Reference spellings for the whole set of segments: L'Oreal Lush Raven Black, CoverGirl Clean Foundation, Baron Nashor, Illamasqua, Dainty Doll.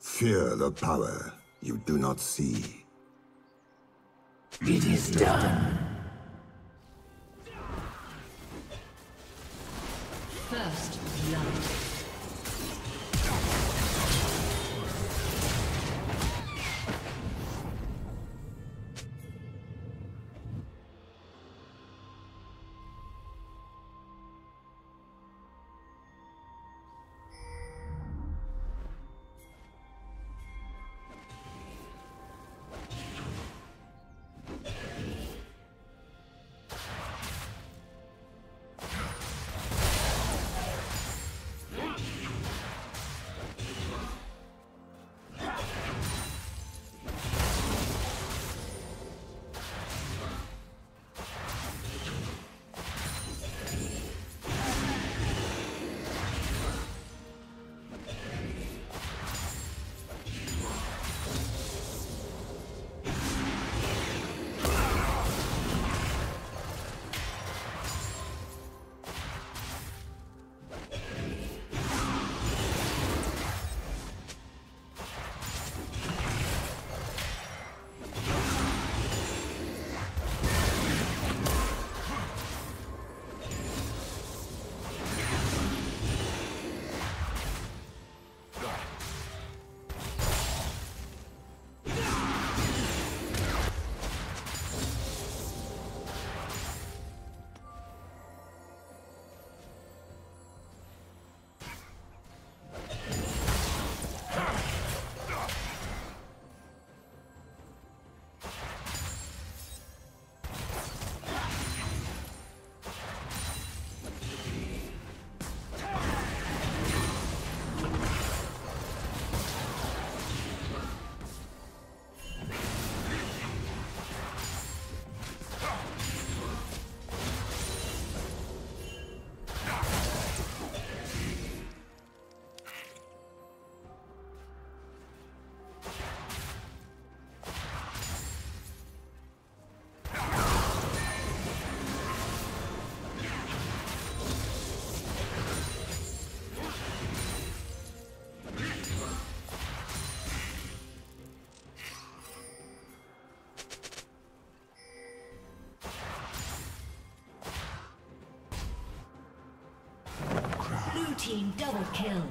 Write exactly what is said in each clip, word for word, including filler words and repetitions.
Fear the power you do not see. It is done. First blood. Team double kill.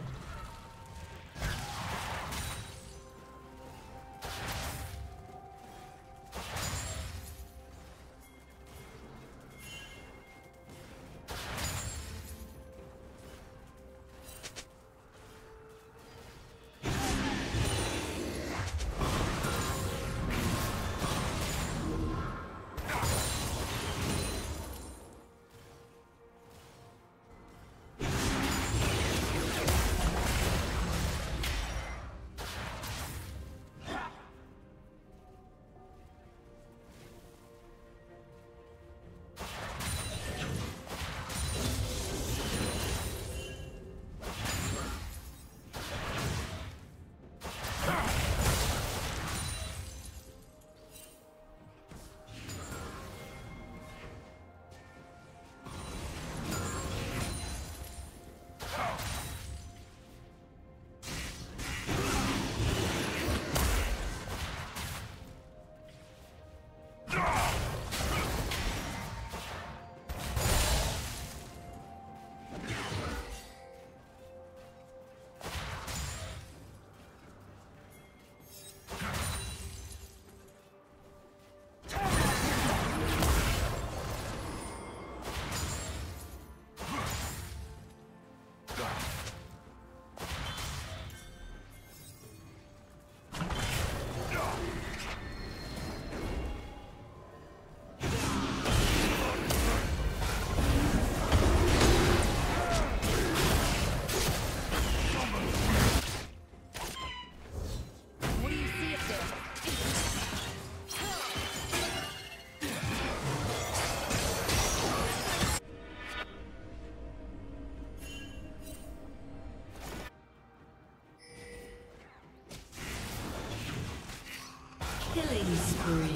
Killing spree.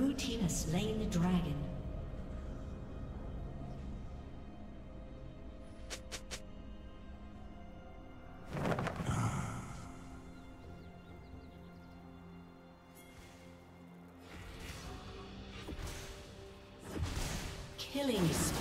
blue team has slain the dragon. Killing spree.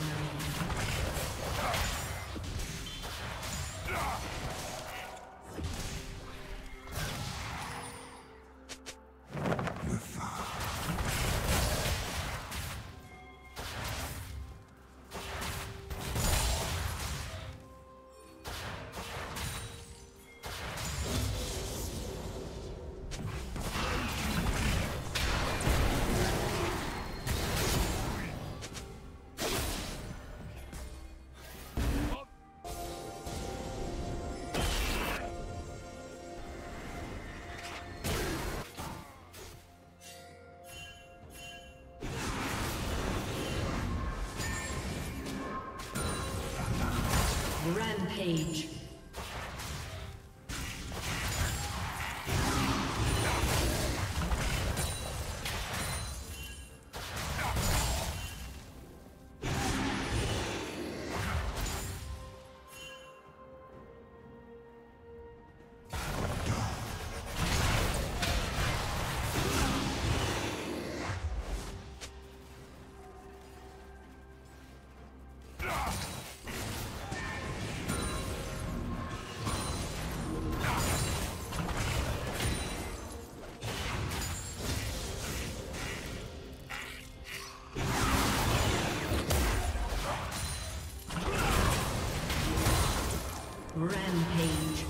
Rampage. Rampage.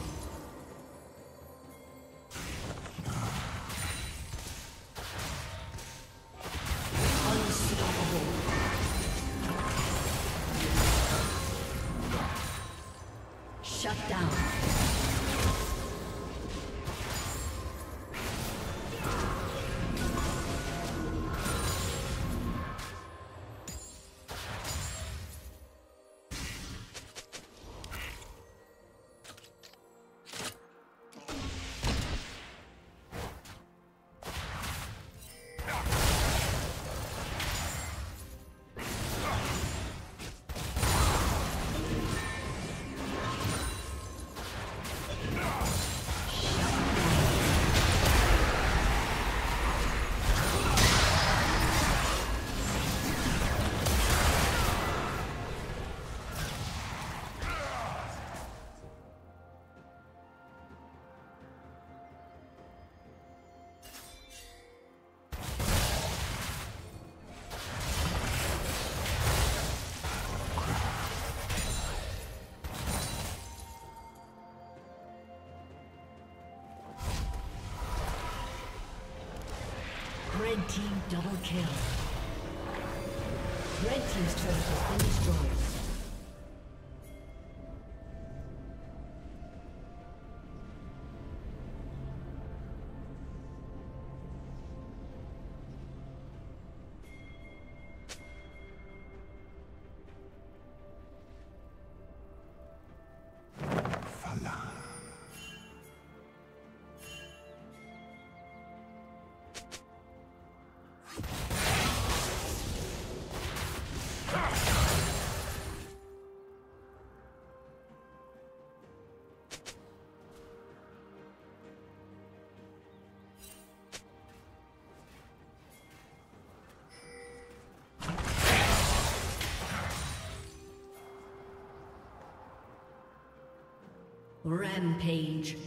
Unstoppable. Shut down. Red team double kill. Red team's turret has been destroyed. Rampage.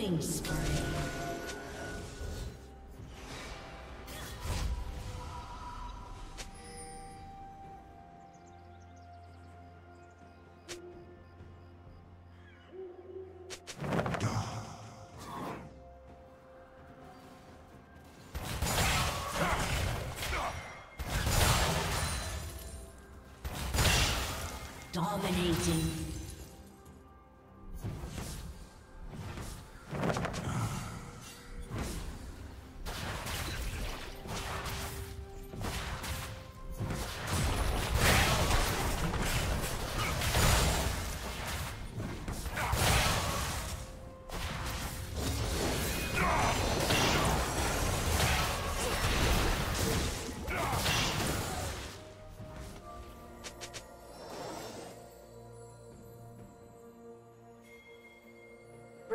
Killing spree. Dominating.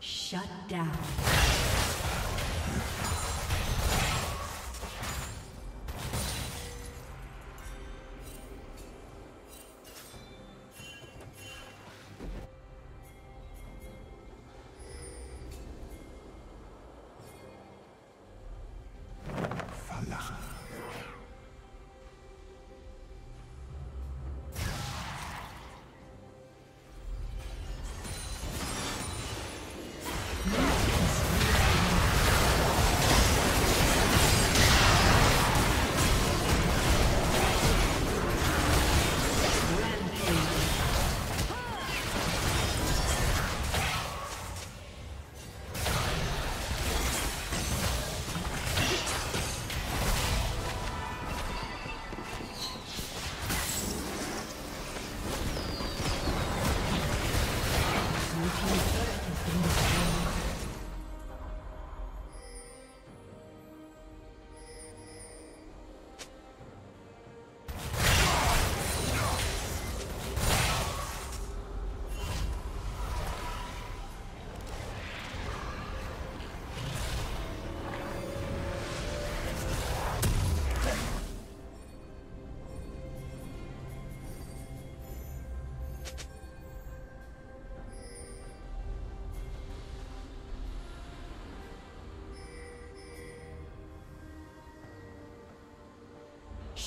Shut down.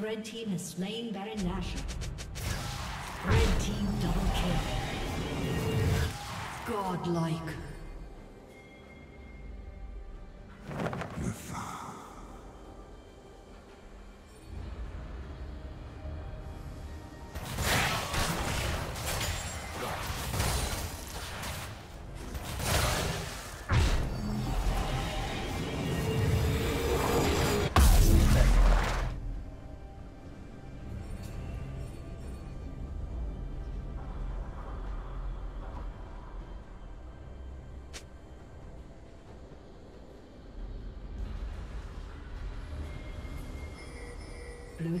Red team has slain Baron Nashor. Red team double kill. Godlike. Blue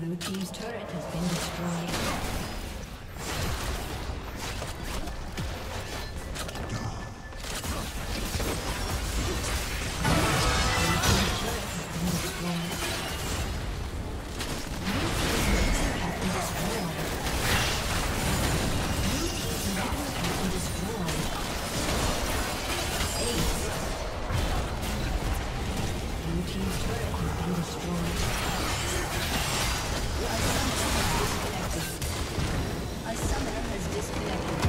Blue team's turret has been destroyed. Thank you. destroyed. Our summoner has disconnected.